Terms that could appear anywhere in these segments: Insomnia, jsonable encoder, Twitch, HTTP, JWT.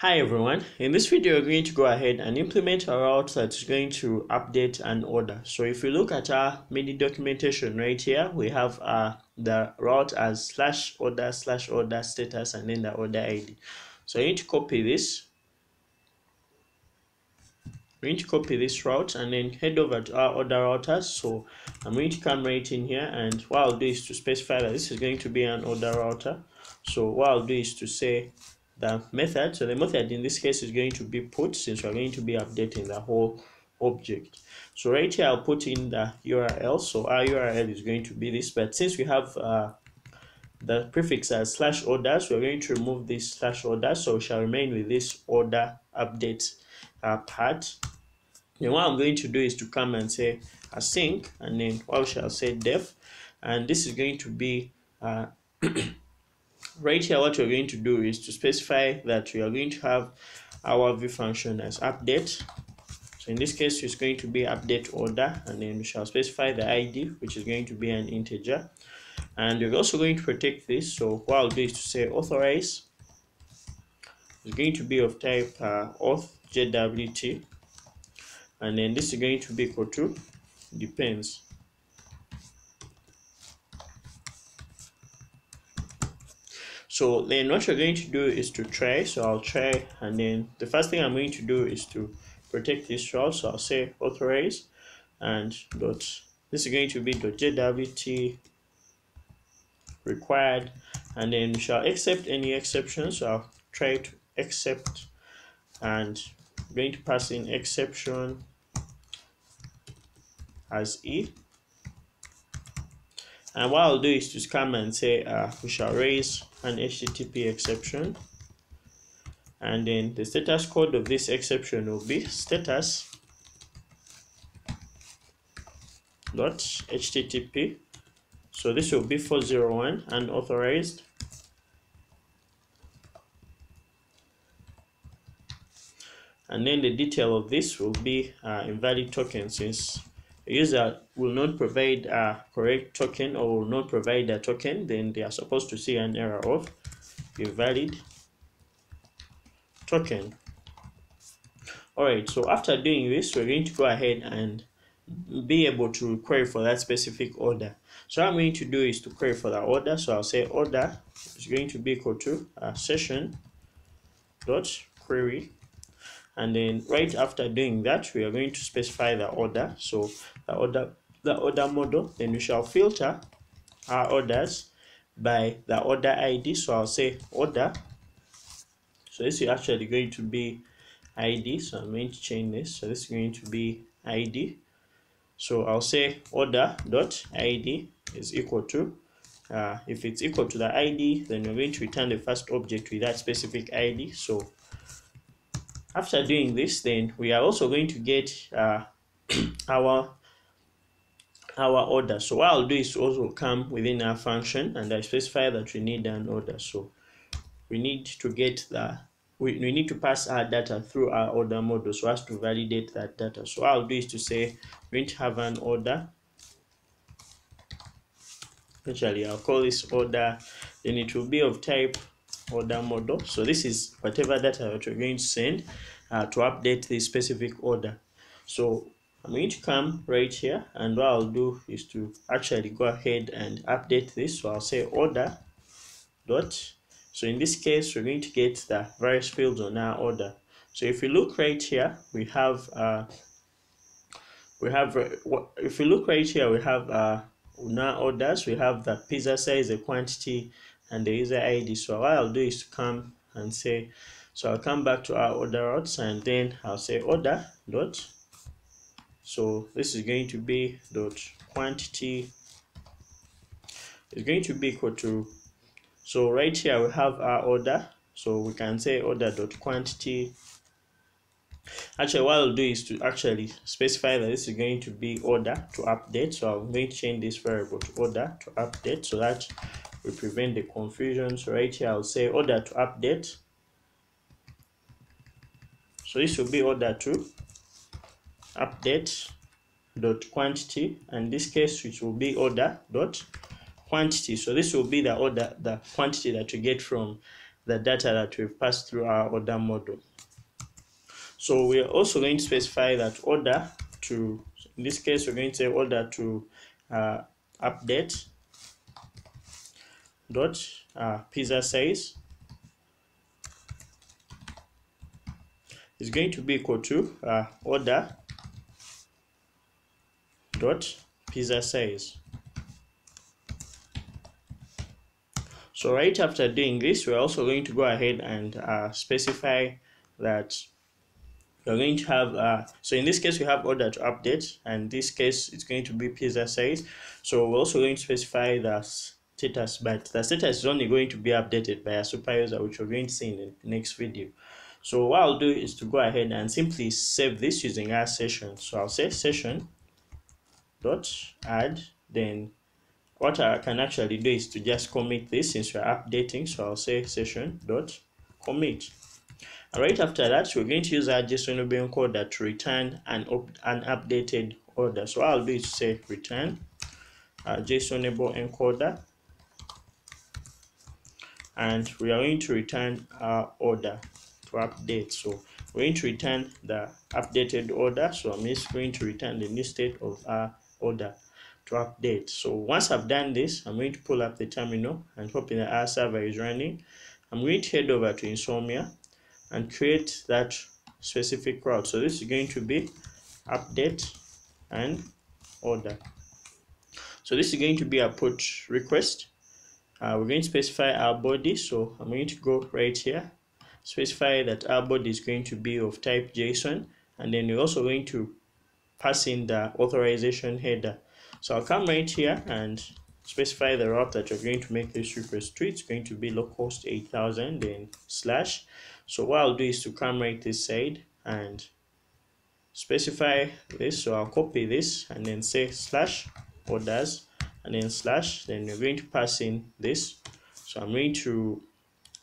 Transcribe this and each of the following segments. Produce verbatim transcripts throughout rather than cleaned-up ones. Hi everyone, in this video we're going to go ahead and implement a route that's going to update an order. So if you look at our mini documentation right here, we have uh, the route as slash order slash order status and then the order I D. So I need to copy this. We need to copy this route and then head over to our order routers. So I'm going to come right in here, and what I'll do is to specify that this is going to be an order router. So what I'll do is to say the method, so the method in this case is going to be put, since we're going to be updating the whole object. So right here I'll put in the U R L. So our U R L is going to be this, but since we have uh, the prefix as slash orders, we're going to remove this slash order, so we shall remain with this order update uh, part. And what I'm going to do is to come and say async, and then what we shall say def, and this is going to be uh, right here what we're going to do is to specify that we are going to have our view function as update. So in this case it's going to be update order, and then we shall specify the I D, which is going to be an integer, and we're also going to protect this. So what I'll do is to say authorize is going to be of type uh, auth J W T, and then this is going to be equal to depends. So then what we're going to do is to try, so I'll try, and then the first thing I'm going to do is to protect this route, so I'll say authorize and dot, this is going to be dot J W T required, and then we shall accept any exceptions. So I'll try to accept, and I'm going to pass in exception as E, and what I'll do is to come and say uh, we shall raise an H T T P exception, and then the status code of this exception will be status dot H T T P, so this will be four zero one and authorized, and then the detail of this will be uh, invalid token, since user will not provide a correct token or will not provide a token, then they are supposed to see an error of invalid token. Alright, so after doing this, we're going to go ahead and be able to query for that specific order. So what I'm going to do is to query for the order, so I'll say order is going to be equal to a session dot query. And then right after doing that, we are going to specify the order, so the order the order model. Then we shall filter our orders by the order I D, so I'll say order, so this is actually going to be I D, so I'm going to change this, so this is going to be I D, so I'll say order dot I D is equal to uh, if it's equal to the I D, then we're going to return the first object with that specific I D. So after doing this, then we are also going to get uh, our our order. So what I'll do is also come within our function, and I specify that we need an order. So we need to get the we, we need to pass our data through our order model so as to validate that data. So what I'll do is to say we need to have an order. Actually, I'll call this order, then it will be of type order model, so this is whatever data that we're going to send uh, to update this specific order. So I'm going to come right here, and what I'll do is to actually go ahead and update this, so I'll say order dot, so in this case we're going to get the various fields on our order. So if you look right here, we have uh we have if you look right here we have uh on our orders we have the pizza size, the quantity, and the user I D. So what I'll do is to come and say, so I'll come back to our order routes, and then I'll say order dot, so this is going to be dot quantity is going to be equal to, so right here we have our order, so we can say order dot quantity. Actually, what I'll do is to actually specify that this is going to be order to update, so I'm going to change this variable to order to update so that we prevent the confusion. So right here I'll say order to update, so this will be order to update dot quantity, and in this case which will be order dot quantity, so this will be the order the quantity that you get from the data that we've passed through our order model. So we are also going to specify that order to, in this case, we're going to say order to uh, update dot uh, pizza size is going to be equal to uh, order dot pizza size. So right after doing this, we're also going to go ahead and uh, specify that we're going to have uh, so in this case we have order to update, and in this case it's going to be pizza size. So we're also going to specify the status, but the status is only going to be updated by a super user, which we're going to see in the next video. So what I'll do is to go ahead and simply save this using our session. So I'll say session dot add. Then what I can actually do is to just commit this since we're updating. So I'll say session dot commit. And right after that, we're going to use our jsonable encoder to return an an updated order. So I'll do is to say return our jsonable encoder, and we are going to return our order to update. So we're going to return the updated order. So I'm just going to return the new state of our order to update. So once I've done this, I'm going to pull up the terminal and hoping that our server is running. I'm going to head over to Insomnia and create that specific route. So this is going to be update and order. So this is going to be a put request. Uh, we're going to specify our body. So I'm going to go right here, specify that our body is going to be of type JSON, and then we're also going to pass in the authorization header. So I'll come right here and specify the route that you're going to make this request to. It's going to be localhost eight thousand then slash. So what I'll do is to come right this side and specify this. So I'll copy this and then say slash orders and then slash. Then we're going to pass in this. So I'm going to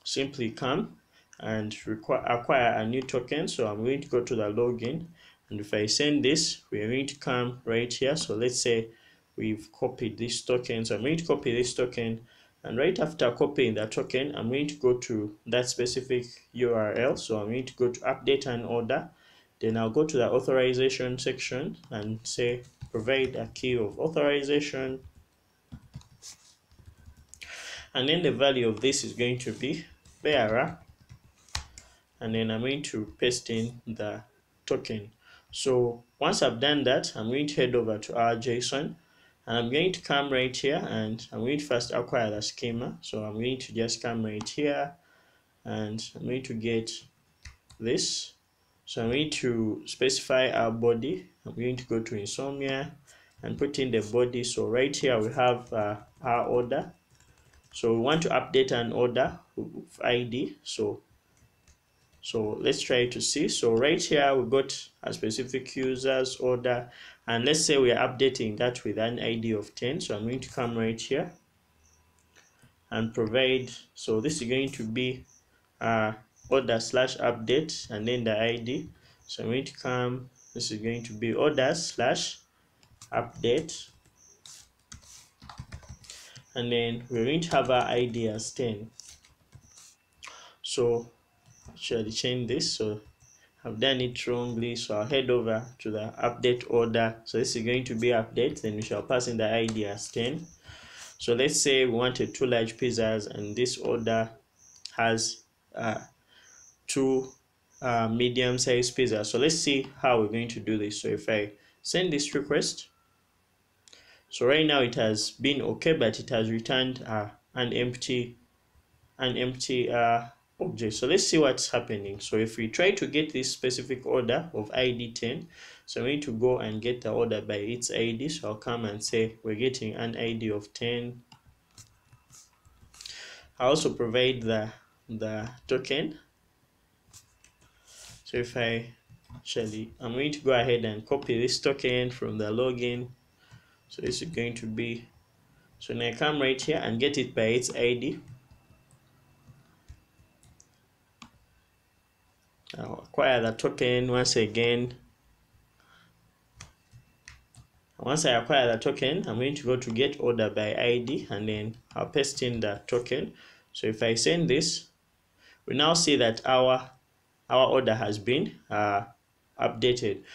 simply come and require acquire a new token. So I'm going to go to the login, and if I send this, we're going to come right here. So let's say we've copied this token. So I'm going to copy this token, and right after copying the token, I'm going to go to that specific U R L. So I'm going to go to update and order. Then I'll go to the authorization section and say provide a key of authorization, and then the value of this is going to be bearer, and then I'm going to paste in the token. So once I've done that, I'm going to head over to our JSON, and I'm going to come right here and I'm going to first acquire the schema. So I'm going to just come right here and I'm going to get this. So I'm going to specify our body. I'm going to go to Insomnia and put in the body. So right here we have uh, our order. So we want to update an order with I D. So So let's try to see. So right here we got a specific user's order, and let's say we are updating that with an I D of ten. So I'm going to come right here and provide. So this is going to be uh, order slash update and then the I D. So I'm going to come. This is going to be order slash update, and then we're going to have our I D as ten. So actually change this. So I've done it wrongly, so I'll head over to the update order. So this is going to be update, then we shall pass in the I D as ten. So let's say we wanted two large pizzas, and this order has uh, two uh, medium sized pizzas. So let's see how we're going to do this. So if I send this request, so right now it has been okay, but it has returned uh, an empty an empty uh object. So let's see what's happening. So if we try to get this specific order of I D ten, so we need to go and get the order by its I D. So I'll come and say we're getting an I D of ten. I also provide the the token. So if I actually I'm going to go ahead and copy this token from the login. So this is going to be, so now I come right here and get it by its I D. I'll acquire the token once again. Once I acquire the token, I'm going to go to get order by I D, and then I'll paste in the token. So if I send this, we now see that our our order has been uh, updated.